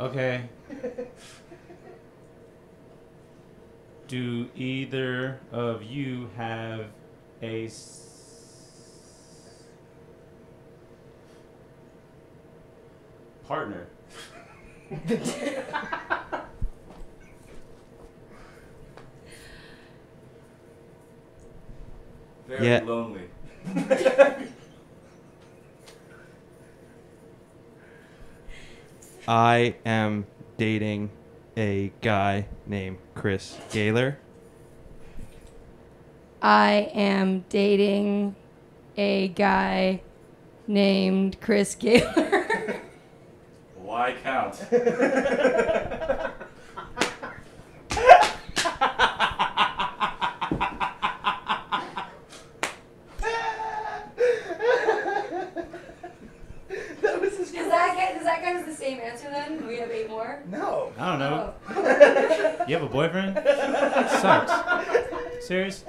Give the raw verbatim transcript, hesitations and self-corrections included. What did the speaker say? Okay. Do either of you have a s partner? Very yeah. lonely. I am dating a guy named Chris Gaylor. I am dating a guy named Chris Gaylor. Why count? No. I don't know. Oh. You have a boyfriend? Sucks. Serious?